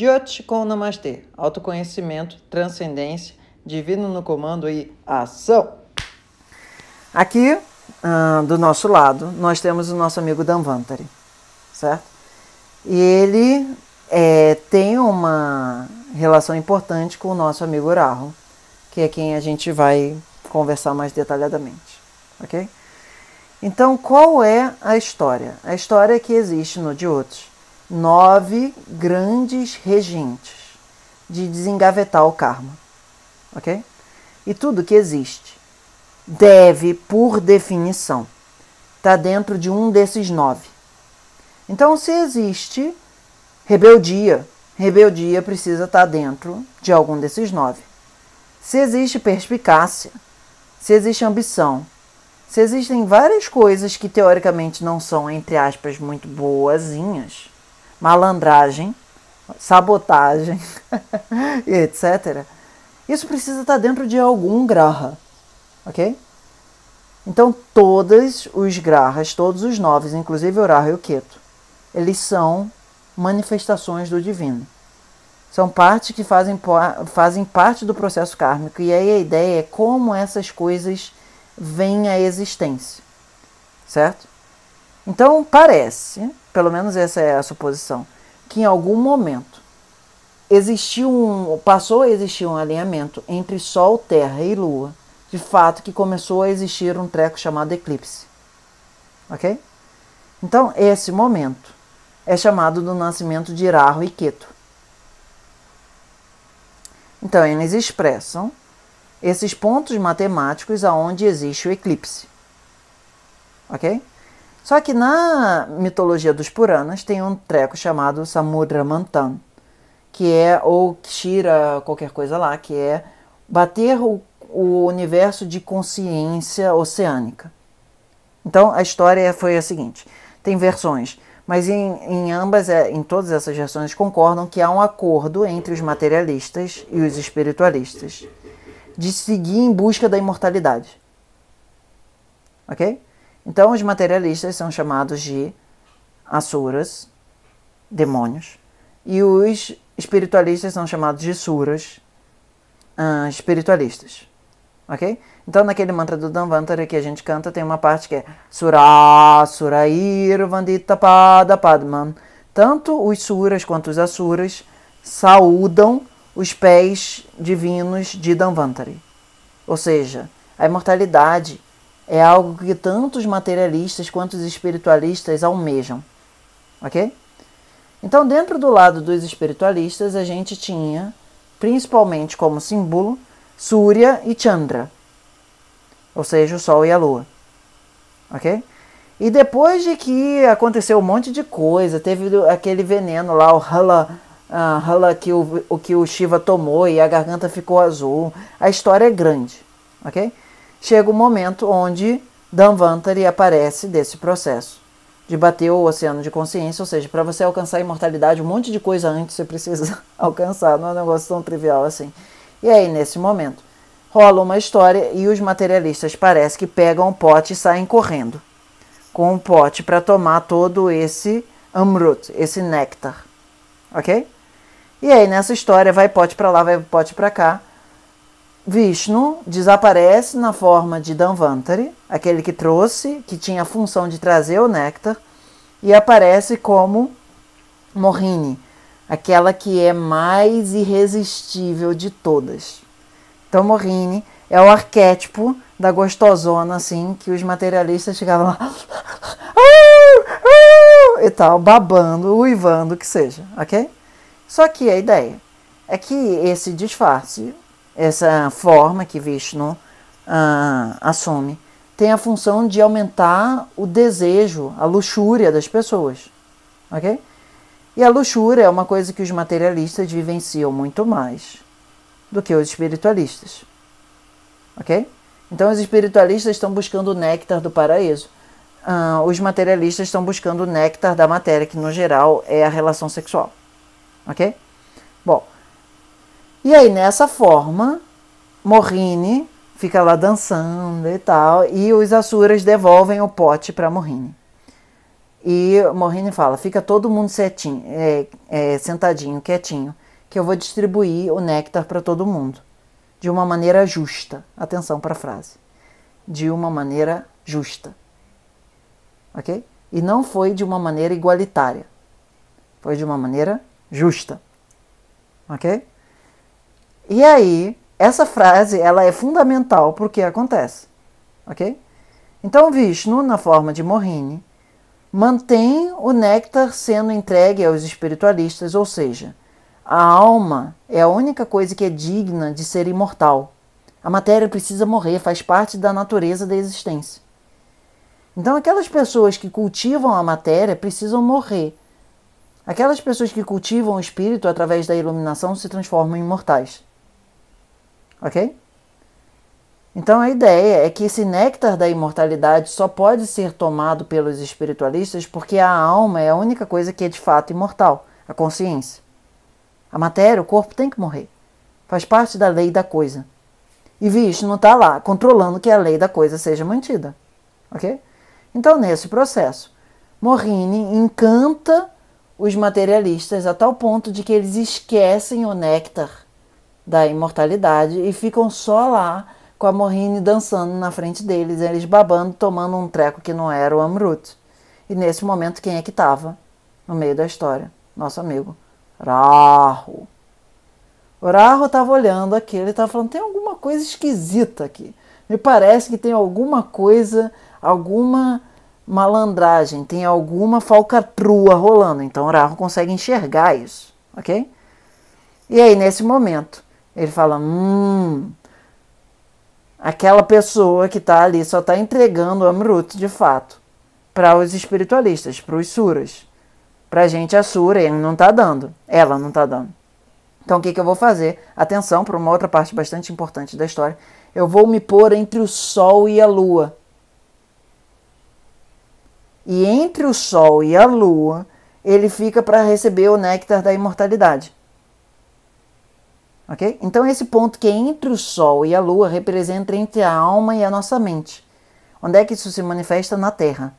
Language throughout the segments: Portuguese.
Jyotish com Namaste, autoconhecimento, transcendência, divino no comando e ação. Aqui, do nosso lado, nós temos o nosso amigo Dhanvantari, certo? E ele tem uma relação importante com o nosso amigo Rahu, que é quem a gente vai conversar mais detalhadamente, ok? Então, qual é a história? A história é que existe no Jyotish 9 grandes regentes de desengavetar o karma, ok? E tudo que existe deve, por definição, estar dentro de um desses 9. Então, se existe rebeldia precisa estar dentro de algum desses 9. Se existe perspicácia, se existe ambição, se existem várias coisas que teoricamente não são, entre aspas, muito boazinhas, malandragem, sabotagem, etc., isso precisa estar dentro de algum graha, ok? Então, todos os grahas, todos os 9, inclusive o Rahu e o Ketu, eles são manifestações do divino. São partes que fazem parte do processo kármico, e aí a ideia é como essas coisas vêm à existência, certo? Então, parece, pelo menos essa é a suposição, que em algum momento passou a existir um alinhamento entre Sol, Terra e Lua, de fato que começou a existir um treco chamado eclipse, ok? Então, esse momento é chamado do nascimento de Rahu e Ketu. Então, eles expressam esses pontos matemáticos aonde existe o eclipse, ok? Só que na mitologia dos Puranas tem um treco chamado Samudra Manthan, que é, ou Kshira, qualquer coisa lá, que é bater o universo de consciência oceânica. Então, a história foi a seguinte, tem versões, mas em todas essas versões concordam que há um acordo entre os materialistas e os espiritualistas de seguir em busca da imortalidade, ok? Então, os materialistas são chamados de Asuras, demônios, e os espiritualistas são chamados de Suras, espiritualistas, ok? Então, naquele mantra do Dhanvantari que a gente canta, tem uma parte que é Surá, Surair, Vandita, Pada, Padman. Tanto os Suras quanto os Asuras saúdam os pés divinos de Dhanvantari. Ou seja, a imortalidade é algo que tanto os materialistas quanto os espiritualistas almejam, ok? Então, dentro do lado dos espiritualistas, a gente tinha, principalmente como símbolo, Surya e Chandra, ou seja, o Sol e a Lua, ok? E depois de que aconteceu um monte de coisa, teve aquele veneno lá, o Hala, que o Shiva tomou e a garganta ficou azul. A história é grande, ok? Chega o momento onde Dhanvantari aparece desse processo de bater o oceano de consciência, ou seja, para você alcançar a imortalidade, um monte de coisa antes você precisa alcançar, não é um negócio tão trivial assim. E aí, nesse momento, rola uma história e os materialistas parece que pegam um pote e saem correndo com um pote para tomar todo esse amrut, esse néctar, ok? E aí, nessa história, vai pote para lá, vai pote para cá. Vishnu desaparece na forma de Dhanvantari, aquele que trouxe, que tinha a função de trazer o néctar, e aparece como Mohini, aquela que é mais irresistível de todas. Então, Mohini é o arquétipo da gostosona, assim, que os materialistas chegavam lá e tal, babando, uivando, o que seja, ok? Só que a ideia é que esse disfarce, essa forma que Vishnu assume, tem a função de aumentar o desejo, a luxúria das pessoas, ok? E a luxúria é uma coisa que os materialistas vivenciam muito mais do que os espiritualistas, ok? Então, os espiritualistas estão buscando o néctar do paraíso. Os materialistas estão buscando o néctar da matéria, que no geral é a relação sexual, ok? Bom, e aí, nessa forma, Mohini fica lá dançando e tal, e os Asuras devolvem o pote para Mohini. E Mohini fala, fica todo mundo setinho, sentadinho, quietinho, que eu vou distribuir o néctar para todo mundo, de uma maneira justa. Atenção para a frase. De uma maneira justa. Ok? E não foi de uma maneira igualitária. Foi de uma maneira justa. Ok? E aí, essa frase, ela é fundamental para o que acontece. Ok? Então, Vishnu, na forma de Mohini, mantém o néctar sendo entregue aos espiritualistas, ou seja, a alma é a única coisa que é digna de ser imortal. A matéria precisa morrer, faz parte da natureza da existência. Então, aquelas pessoas que cultivam a matéria precisam morrer. Aquelas pessoas que cultivam o espírito através da iluminação se transformam em imortais. Ok? Então a ideia é que esse néctar da imortalidade só pode ser tomado pelos espiritualistas porque a alma é a única coisa que é de fato imortal, a consciência. A matéria, o corpo tem que morrer. Faz parte da lei da coisa. E Vishnu está lá, controlando que a lei da coisa seja mantida. Ok? Então nesse processo, Mohini encanta os materialistas a tal ponto de que eles esquecem o néctar da imortalidade e ficam só lá com a Mohini dançando na frente deles, eles babando, tomando um treco que não era o amrut. E nesse momento, quem é que estava no meio da história? Nosso amigo Rahu. O Rahu estava olhando aquilo e estava falando, tem alguma coisa esquisita aqui. Me parece que tem alguma coisa, alguma malandragem, tem alguma falcatrua rolando. Então o Rahu consegue enxergar isso, ok? E aí, nesse momento, ele fala, aquela pessoa que está ali só está entregando o amrut, de fato, para os espiritualistas, para os suras. Para a gente, a sura, ele não está dando. Ela não está dando. Então, o que eu vou fazer? Atenção para uma outra parte bastante importante da história. Eu vou me pôr entre o sol e a lua. E entre o sol e a lua, ele fica para receber o néctar da imortalidade. Okay? Então esse ponto que é entre o Sol e a Lua representa entre a alma e a nossa mente. Onde é que isso se manifesta? Na Terra.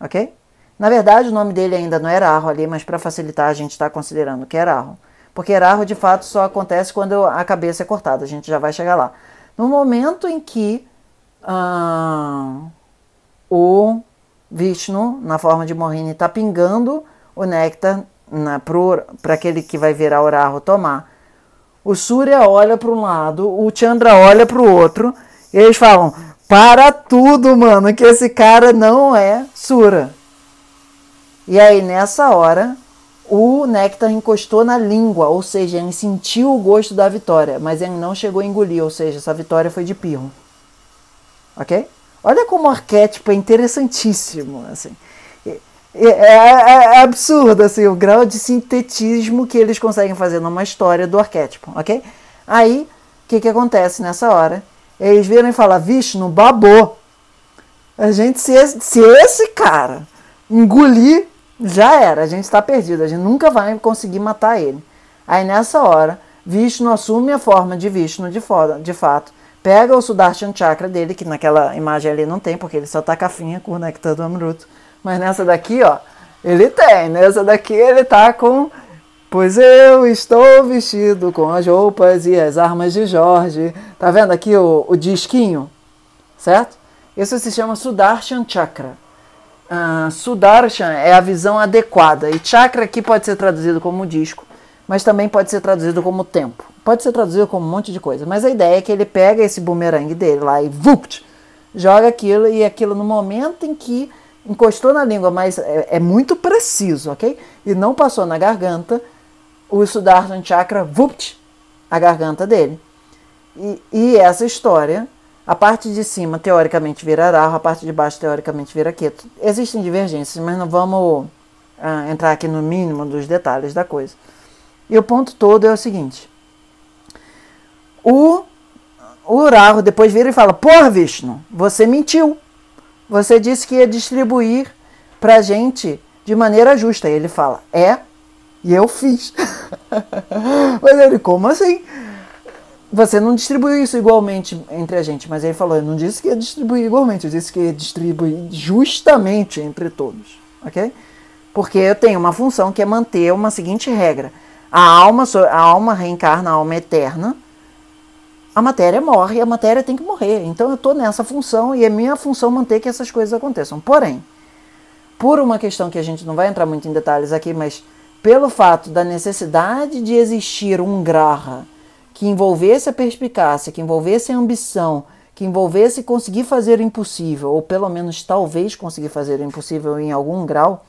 Ok? Na verdade o nome dele ainda não é Rahu ali, mas para facilitar a gente está considerando que é Rahu. Porque Rahu de fato só acontece quando a cabeça é cortada, a gente já vai chegar lá. No momento em que o Vishnu, na forma de Mohini, está pingando o néctar para aquele que vai virar o Rahu tomar, o Surya olha para um lado, o Chandra olha para o outro, e eles falam, para tudo, mano, que esse cara não é Sura. E aí, nessa hora, o néctar encostou na língua, ou seja, ele sentiu o gosto da vitória, mas ele não chegou a engolir, ou seja, essa vitória foi de pirro. Ok? Olha como o arquétipo é interessantíssimo, assim. É absurdo assim, o grau de sintetismo que eles conseguem fazer numa história do arquétipo, ok? Aí, o que acontece nessa hora? Eles viram e falam, Vishnu babou. A gente, se esse cara engolir, já era, a gente está perdido, a gente nunca vai conseguir matar ele. Aí nessa hora, Vishnu assume a forma de Vishnu de fato, pega o Sudarshan Chakra dele, que naquela imagem ali não tem, porque ele só tá cafinha com o néctar do amrut. Mas nessa daqui, ó, ele tem. Nessa daqui ele tá com... Pois eu estou vestido com as roupas e as armas de Jorge. Tá vendo aqui o disquinho? Certo? Isso se chama Sudarshan Chakra. Sudarshan é a visão adequada. E chakra aqui pode ser traduzido como disco, mas também pode ser traduzido como tempo. Pode ser traduzido como um monte de coisa. Mas a ideia é que ele pega esse bumerangue dele lá e vupt, joga aquilo. E aquilo no momento em que encostou na língua, mas é muito preciso, ok? E não passou na garganta, o Sudarshan Chakra, vupt, a garganta dele. E essa história, a parte de cima, teoricamente, vira Rahu, a parte de baixo, teoricamente, vira Ketu. Existem divergências, mas não vamos entrar aqui no mínimo dos detalhes da coisa. E o ponto todo é o seguinte. O Rahu depois vira e fala, porra, Vishnu, você mentiu. Você disse que ia distribuir pra gente de maneira justa. E ele fala, e eu fiz. Mas ele, como assim? Você não distribuiu isso igualmente entre a gente, mas ele falou, eu não disse que ia distribuir igualmente, eu disse que ia distribuir justamente entre todos, ok? Porque eu tenho uma função que é manter uma seguinte regra. A alma reencarna, a alma é eterna, a matéria morre, a matéria tem que morrer. Então eu estou nessa função e é minha função manter que essas coisas aconteçam. Porém, por uma questão que a gente não vai entrar muito em detalhes aqui, mas pelo fato da necessidade de existir um graha que envolvesse a perspicácia, que envolvesse a ambição, que envolvesse conseguir fazer o impossível, ou pelo menos talvez conseguir fazer o impossível em algum grau,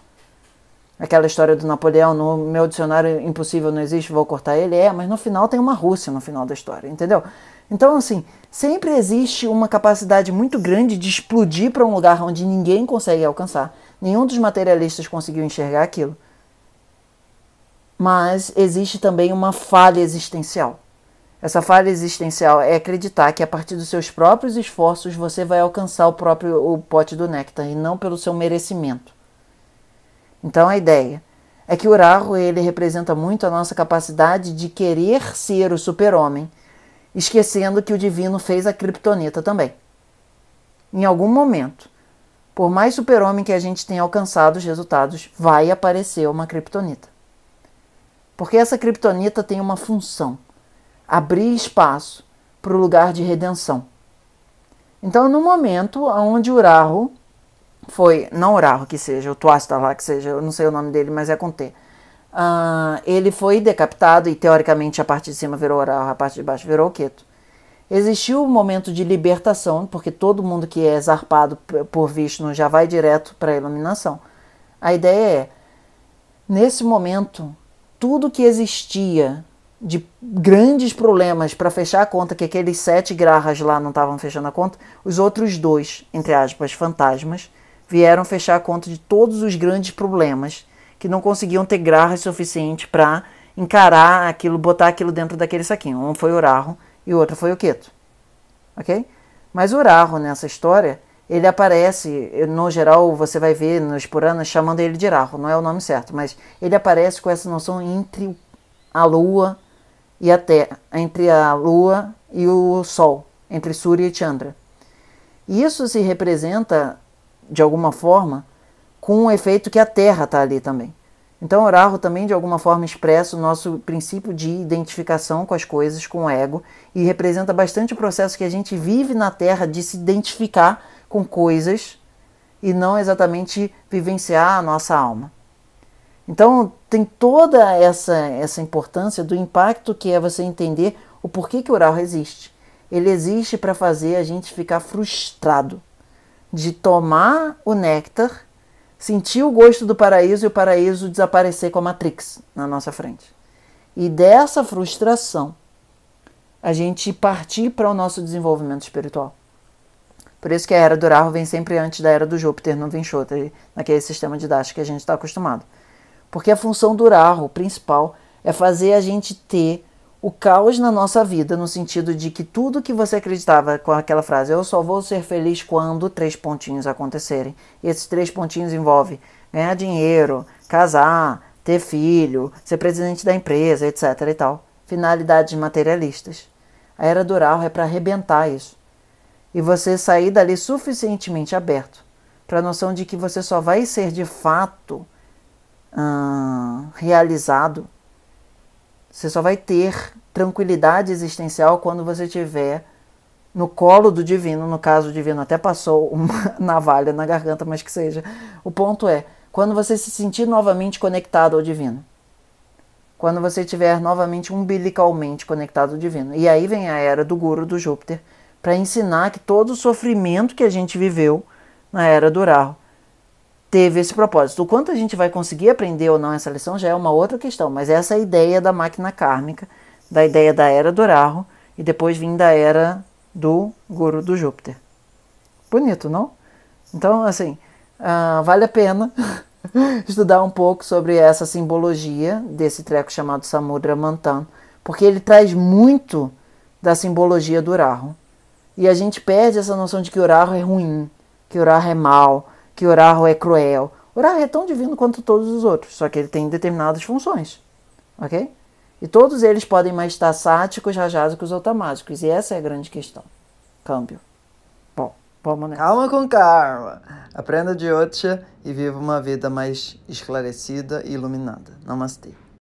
aquela história do Napoleão, no meu dicionário impossível não existe, vou cortar ele, mas no final tem uma Rússia no final da história, entendeu? Então, assim, sempre existe uma capacidade muito grande de explodir para um lugar onde ninguém consegue alcançar. Nenhum dos materialistas conseguiu enxergar aquilo. Mas existe também uma falha existencial. Essa falha existencial é acreditar que a partir dos seus próprios esforços você vai alcançar o pote do néctar e não pelo seu merecimento. Então a ideia é que o Rahu, ele representa muito a nossa capacidade de querer ser o super-homem, esquecendo que o divino fez a criptonita também. Em algum momento, por mais super-homem que a gente tenha alcançado os resultados, vai aparecer uma criptonita. Porque essa criptonita tem uma função. Abrir espaço para o lugar de redenção. Então, no momento onde o Rahu foi, não o Rahu que seja, o Tuasso Tavá que seja, eu não sei o nome dele, mas é com T. Ele foi decapitado e, teoricamente, a parte de cima virou o Rahu, a parte de baixo virou o Ketu. Existiu um momento de libertação, porque todo mundo que é zarpado por Vishnu já vai direto para a iluminação. A ideia é, nesse momento, tudo que existia de grandes problemas para fechar a conta, que aqueles 7 grahas lá não estavam fechando a conta, os outros 2, entre aspas, fantasmas, vieram fechar a conta de todos os grandes problemas, que não conseguiam ter grahas suficiente para encarar aquilo, botar aquilo dentro daquele saquinho. Um foi o Rahu e o outro foi o Ketu. Ok? Mas o Rahu, nessa história, ele aparece, no geral você vai ver nos Puranas chamando ele de Rahu, não é o nome certo, mas ele aparece com essa noção entre a lua e a terra, entre a lua e o sol, entre Surya e Chandra. E isso se representa, de alguma forma, com o efeito que a terra está ali também. Então o Rahu também, de alguma forma, expressa o nosso princípio de identificação com as coisas, com o ego, e representa bastante o processo que a gente vive na terra de se identificar com coisas e não exatamente vivenciar a nossa alma. Então, tem toda essa importância do impacto que é você entender o porquê que o Rahu existe. Ele existe para fazer a gente ficar frustrado de tomar o néctar, sentir o gosto do paraíso e o paraíso desaparecer com a Matrix na nossa frente. E dessa frustração, a gente partir para o nosso desenvolvimento espiritual. Por isso que a era do Rahu vem sempre antes da era do Júpiter no Vinchot, naquele sistema didático que a gente está acostumado. Porque a função do Rahu principal é fazer a gente ter o caos na nossa vida, no sentido de que tudo que você acreditava com aquela frase, eu só vou ser feliz quando 3 pontinhos acontecerem. E esses 3 pontinhos envolvem ganhar dinheiro, casar, ter filho, ser presidente da empresa, etc. e tal. Finalidades materialistas. A era do Rahu é para arrebentar isso. E você sair dali suficientemente aberto para a noção de que você só vai ser de fato realizado, você só vai ter tranquilidade existencial quando você estiver no colo do divino. No caso, o divino até passou uma navalha na garganta, mas que seja. O ponto é, quando você se sentir novamente conectado ao divino, quando você estiver novamente umbilicalmente conectado ao divino. E aí vem a era do Guru, do Júpiter, para ensinar que todo o sofrimento que a gente viveu na era do Rahu teve esse propósito. O quanto a gente vai conseguir aprender ou não essa lição já é uma outra questão, mas essa é a ideia da máquina kármica, da ideia da era do Rahu e depois vim da era do Guru do Júpiter. Bonito, não? Então, assim, vale a pena estudar um pouco sobre essa simbologia desse treco chamado Samudra Manthan, porque ele traz muito da simbologia do Rahu. E a gente perde essa noção de que o Rahu é ruim, que o Rahu é mau, que o Rahu é cruel. O Rahu é tão divino quanto todos os outros, só que ele tem determinadas funções, ok? E todos eles podem estar sáticos, rajásicos ou tamásicos. E essa é a grande questão. Câmbio. Bom, vamos nessa. Calma com karma. Aprenda de Jyotish e viva uma vida mais esclarecida e iluminada. Namastê.